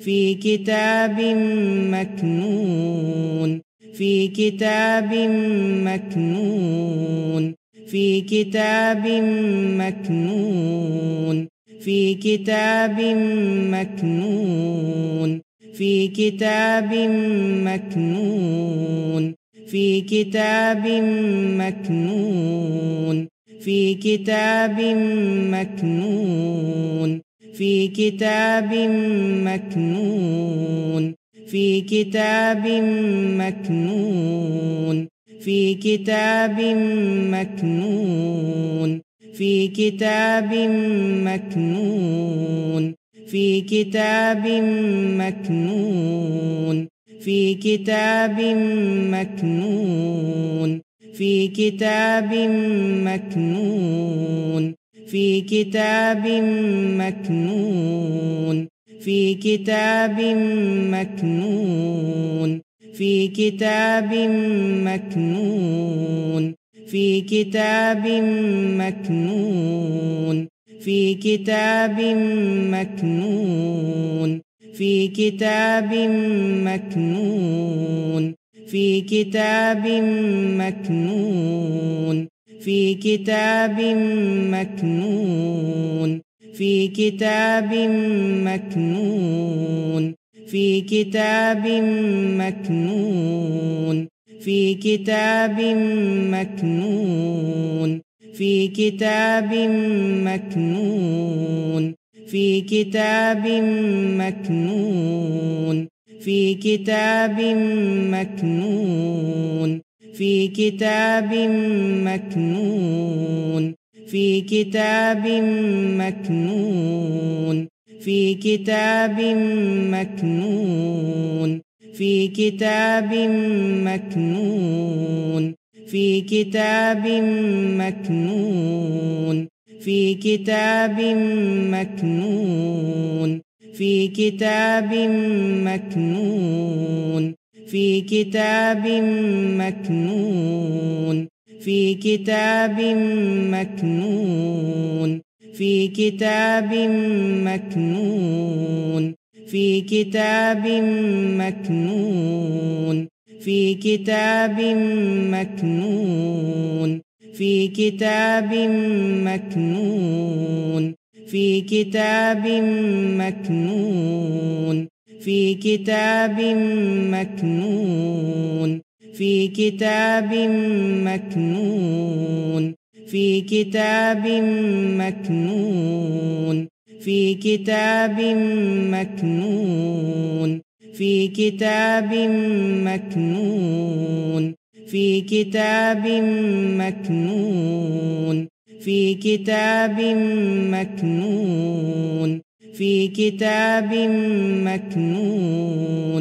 في كتاب مكنون في كتاب مكنون في كتاب مكنون في كتاب مكنون في كتاب مكنون في كتاب مكنون في كتاب مكنون في كتاب مكنون في كتاب مكنون في كتاب مكنون في كتاب مكنون في كتاب مكنون في كتاب مكنون في كتاب مكنون في كتاب مكنون في كتاب مكنون في كتاب مكنون في كتاب مكنون في كتاب مكنون في كتاب مكنون في كتاب مكنون في كتاب مكنون في كتاب مكنون في كتاب مكنون في كتاب مكنون في كتاب مكنون في كتاب مكنون في كتاب مكنون في كتاب مكنون في كتاب مكنون في كتاب مكنون في كتاب مكنون في كتاب مكنون في كتاب مكنون في كتاب مكنون في كتاب مكنون في كتاب مكنون في كتاب مكنون في كتاب مكنون في كتاب مكنون في كتاب مكنون في كتاب مكنون في كتاب مكنون في كتاب مكنون في كتاب مكنون في كتاب مكنون في كتاب مكنون في كتاب مكنون في كتاب مكنون في كتاب مكنون